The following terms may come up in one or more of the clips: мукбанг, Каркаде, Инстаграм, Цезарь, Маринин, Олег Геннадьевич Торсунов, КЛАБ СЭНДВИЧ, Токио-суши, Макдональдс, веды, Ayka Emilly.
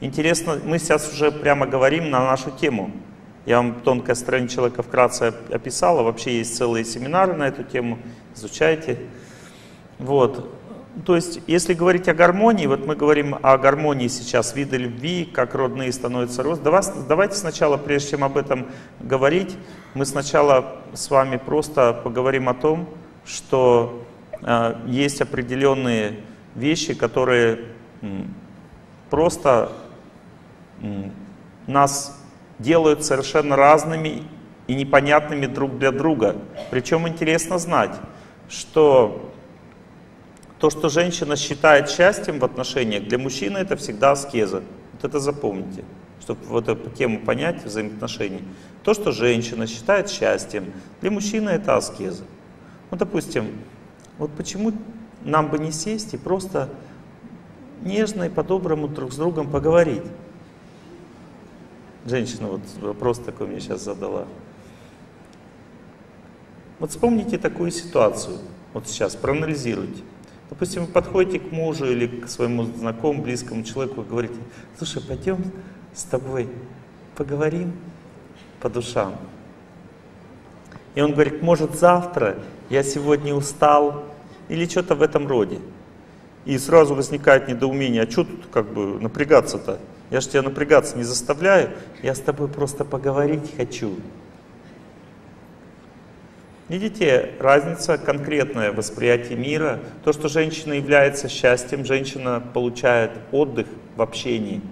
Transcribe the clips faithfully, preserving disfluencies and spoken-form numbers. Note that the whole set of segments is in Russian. Интересно, мы сейчас уже прямо говорим на нашу тему. Я вам «Тонкая страница человека» вкратце описала. Вообще есть целые семинары на эту тему. Изучайте. Вот. То есть, если говорить о гармонии, вот мы говорим о гармонии сейчас, виды любви, как родные становятся родственниками. Давайте, давайте сначала, прежде чем об этом говорить, мы сначала с вами просто поговорим о том, что э, есть определенные вещи, которые м, просто м, нас делают совершенно разными и непонятными друг для друга. Причем интересно знать, что то, что женщина считает счастьем в отношениях, для мужчины это всегда аскеза. Вот это запомните, чтобы вот эту тему понять взаимоотношений. То, что женщина считает счастьем, для мужчины это аскеза. Ну, допустим, вот почему нам бы не сесть и просто нежно и по-доброму друг с другом поговорить? Женщина вот вопрос такой мне сейчас задала. Вот вспомните такую ситуацию, вот сейчас проанализируйте. Допустим, вы подходите к мужу или к своему знакомому, близкому человеку и говорите: слушай, пойдем с тобой поговорим по душам. И он говорит: может завтра, я сегодня устал, или что-то в этом роде. И сразу возникает недоумение: а что тут как бы напрягаться-то? Я же тебя напрягаться не заставляю, я с тобой просто поговорить хочу. Видите, разница конкретная в восприятии мира. То, что женщина является счастьем, женщина получает отдых в общении.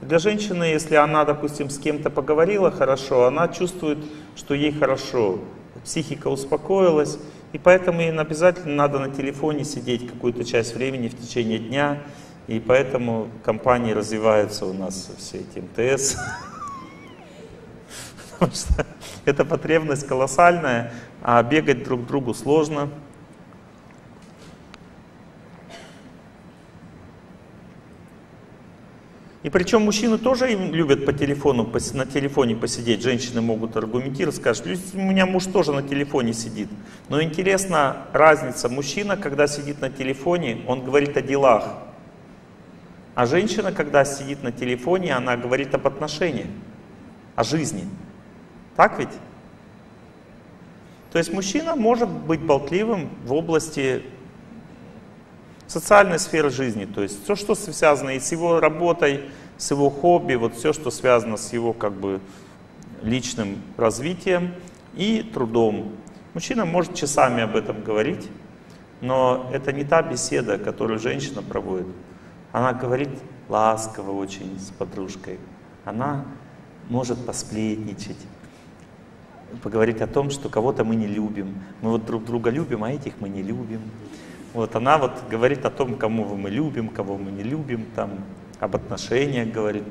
Для женщины, если она, допустим, с кем-то поговорила хорошо, она чувствует, что ей хорошо, психика успокоилась, и поэтому ей обязательно надо на телефоне сидеть какую-то часть времени в течение дня, и поэтому компании развиваются у нас все эти эм тэ эс. Потому что эта потребность колоссальная, а бегать друг к другу сложно. И причем мужчины тоже им любят по телефону, на телефоне посидеть. Женщины могут аргументировать, скажут: у меня муж тоже на телефоне сидит. Но интересна разница. Мужчина, когда сидит на телефоне, он говорит о делах. А женщина, когда сидит на телефоне, она говорит об отношениях, о жизни. Так ведь? То есть мужчина может быть болтливым в области социальной сферы жизни, то есть все, что связано и с его работой, с его хобби, вот все, что связано с его как бы личным развитием и трудом. Мужчина может часами об этом говорить, но это не та беседа, которую женщина проводит. Она говорит ласково очень с подружкой, она может посплетничать, поговорить о том, что кого-то мы не любим. Мы вот друг друга любим, а этих мы не любим. Вот она вот говорит о том, кому мы любим, кого мы не любим, там, об отношениях говорит.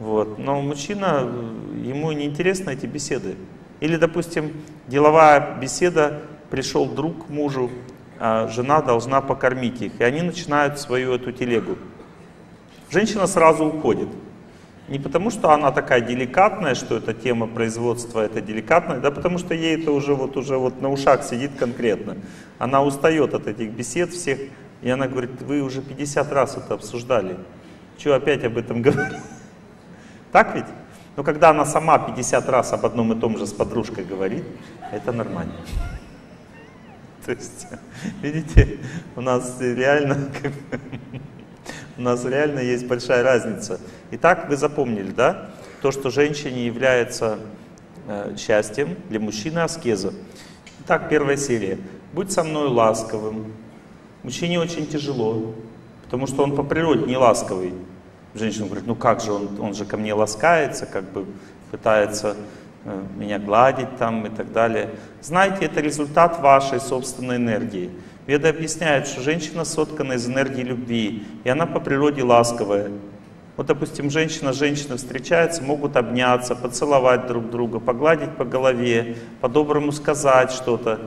Вот. Но мужчина, ему не интересны эти беседы. Или, допустим, деловая беседа, пришел друг к мужу, а жена должна покормить их. И они начинают свою эту телегу. Женщина сразу уходит. Не потому, что она такая деликатная, что эта тема производства, это деликатная, да потому что ей это уже вот, уже вот на ушах сидит конкретно. Она устает от этих бесед всех, и она говорит: вы уже пятьдесят раз это обсуждали, чего опять об этом говорить? Так ведь? Но когда она сама пятьдесят раз об одном и том же с подружкой говорит, это нормально. То есть, видите, у нас реально... У нас реально есть большая разница. Итак, вы запомнили, да? То, что женщине является э, счастьем, для мужчины аскеза. Итак, первая серия. Будь со мной ласковым. Мужчине очень тяжело, потому что он по природе не ласковый. Женщина говорит: ну как же, он, он же ко мне ласкается, как бы пытается э, меня гладить там и так далее. Знаете, это результат вашей собственной энергии. Веды объясняют, что женщина соткана из энергии любви, и она по природе ласковая. Вот, допустим, женщина с женщиной встречается, могут обняться, поцеловать друг друга, погладить по голове, по-доброму сказать что-то.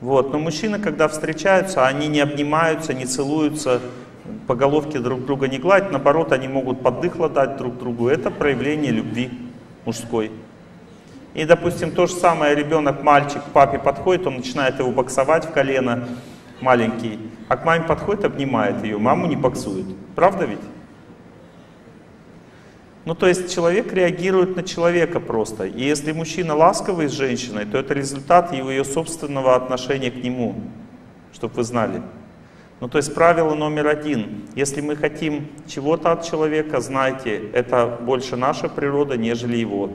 Вот. Но мужчины, когда встречаются, они не обнимаются, не целуются, по головке друг друга не гладят, наоборот, они могут поддыхло дать друг другу. Это проявление любви мужской. И, допустим, то же самое, ребенок, мальчик, к папе подходит, он начинает его боксовать в колено, маленький, а к маме подходит, обнимает ее, маму не боксует. Правда ведь? Ну, то есть человек реагирует на человека просто. И если мужчина ласковый с женщиной, то это результат его ее собственного отношения к нему, чтобы вы знали. Ну, то есть правило номер один. Если мы хотим чего-то от человека, знайте, это больше наша природа, нежели его.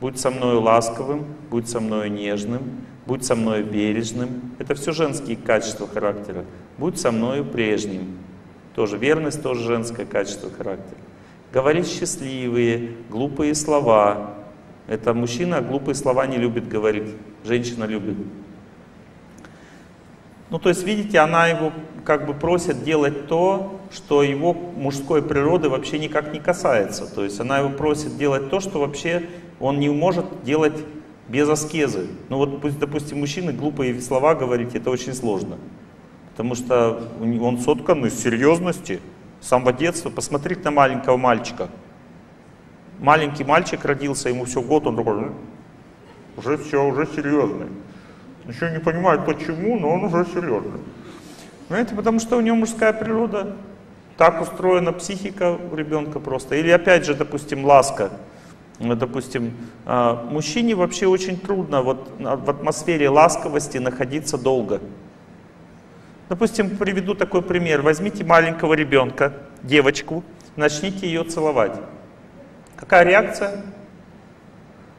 Будь со мною ласковым, будь со мною нежным, будь со мною бережным. Это все женские качества характера. Будь со мною прежним. Тоже верность, тоже женское качество характера. Говорить счастливые, глупые слова. Это мужчина глупые слова не любит говорить, женщина любит. Ну, то есть, видите, она его как бы просит делать то, что его мужской природы вообще никак не касается. То есть она его просит делать то, что вообще он не может делать без аскезы. Ну вот, допустим, мужчины глупые слова говорить, это очень сложно. Потому что он соткан из серьезности, с самого детства. Посмотрите на маленького мальчика. Маленький мальчик родился, ему все год, он такой, уже все, уже серьезный. Еще не понимает почему, но он уже серьезный. Понимаете, потому что у него мужская природа. Так устроена психика у ребенка просто. Или опять же, допустим, ласка. Допустим, мужчине вообще очень трудно вот в атмосфере ласковости находиться долго. Допустим, приведу такой пример. Возьмите маленького ребенка, девочку, начните ее целовать. Какая реакция?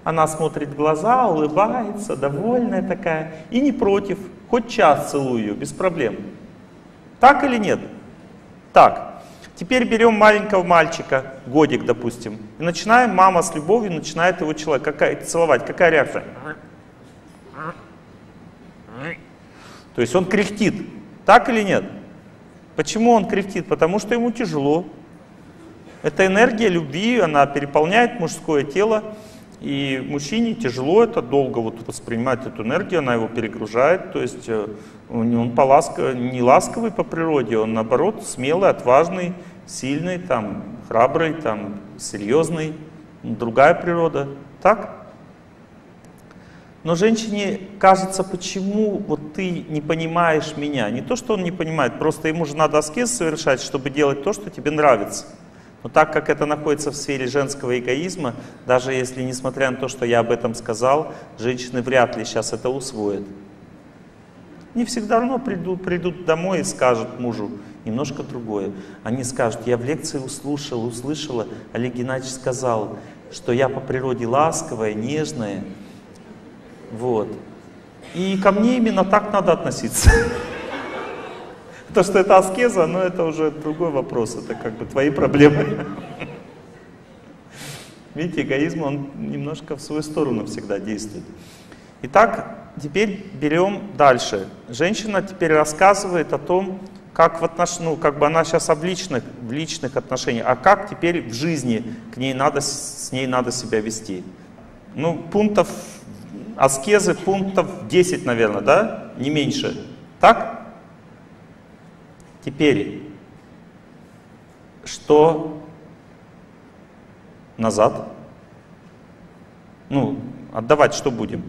Она смотрит в глаза, улыбается, довольная такая. И не против. Хоть час целую ее, без проблем. Так или нет? Так. Теперь берем маленького мальчика, годик, допустим. И начинаем, мама с любовью начинает его человек какая, целовать. Какая реакция? То есть он кряхтит. Так или нет? Почему он кряхтит? Потому что ему тяжело. Это энергия любви, она переполняет мужское тело. И мужчине тяжело это долго вот воспринимать эту энергию, она его перегружает, то есть он по ласко, не ласковый по природе, он наоборот смелый, отважный, сильный, там, храбрый, там, серьезный, другая природа, так? Но женщине кажется, почему вот ты не понимаешь меня, не то, что он не понимает, просто ему же надо аскез совершать, чтобы делать то, что тебе нравится. Но так как это находится в сфере женского эгоизма, даже если, несмотря на то, что я об этом сказал, женщины вряд ли сейчас это усвоят. Не всегда равно придут, придут домой и скажут мужу немножко другое. Они скажут, я в лекции услышала, услышала, Олег Геннадьевич сказал, что я по природе ласковая, нежная. Вот. И ко мне именно так надо относиться. То, что это аскеза, но это уже другой вопрос, это как бы твои проблемы. Видите, эгоизм, он немножко в свою сторону всегда действует. Итак, теперь берем дальше. Женщина теперь рассказывает о том, как в отнош... ну, как бы она сейчас в личных, в личных отношениях, а как теперь в жизни к ней надо, с ней надо себя вести. Ну, пунктов аскезы, пунктов десять, наверное, да? Не меньше. Так? Теперь, что назад? Ну, отдавать что будем?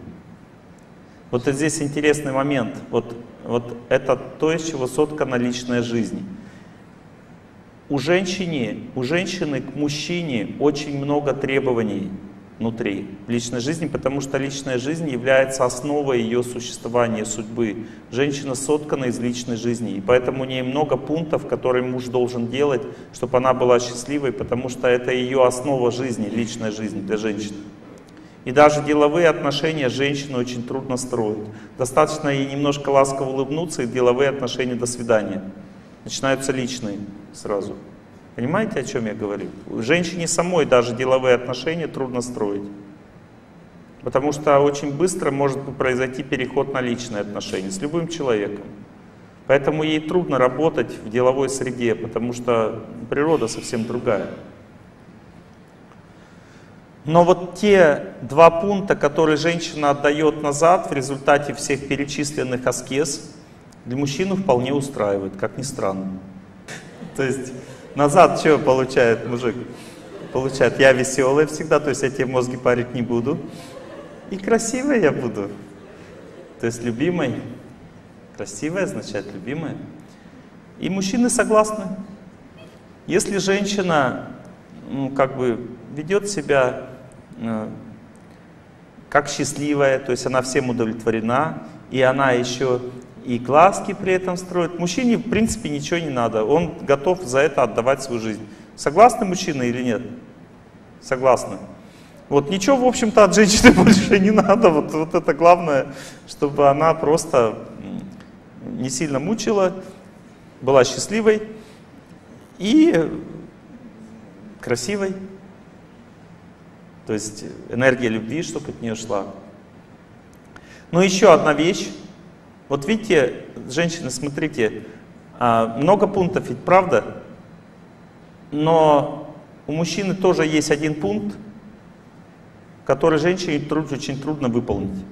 Вот здесь интересный момент. Вот, вот это то, из чего соткана личная жизнь. У женщины, у женщины к мужчине очень много требований внутри личной жизни, потому что личная жизнь является основой ее существования, судьбы. Женщина соткана из личной жизни, и поэтому у нее много пунктов, которые муж должен делать, чтобы она была счастливой, потому что это ее основа жизни, личная жизнь для женщины. И даже деловые отношения женщины очень трудно строить. Достаточно ей немножко ласково улыбнуться, и деловые отношения до свидания. Начинаются личные сразу. Понимаете, о чем я говорю? Женщине самой даже деловые отношения трудно строить. Потому что очень быстро может произойти переход на личные отношения с любым человеком. Поэтому ей трудно работать в деловой среде, потому что природа совсем другая. Но вот те два пункта, которые женщина отдает назад в результате всех перечисленных аскез, для мужчины вполне устраивает, как ни странно. То есть... Назад что получает мужик? Получает, я веселый всегда, то есть я тебе мозги парить не буду. И красивая я буду. То есть любимой. Красивая означает любимая. И мужчины согласны. Если женщина ну, как бы ведет себя э, как счастливая, то есть она всем удовлетворена, и она еще и глазки при этом строит. Мужчине, в принципе, ничего не надо, он готов за это отдавать свою жизнь. Согласны мужчины или нет? Согласны. Вот ничего, в общем-то, от женщины больше не надо. Вот, вот это главное, чтобы она просто не сильно мучила, была счастливой и красивой. То есть энергия любви, чтобы от нее шла. Но еще одна вещь. Вот видите, женщины, смотрите, много пунктов ведь, правда? Но у мужчины тоже есть один пункт, который женщине очень трудно выполнить.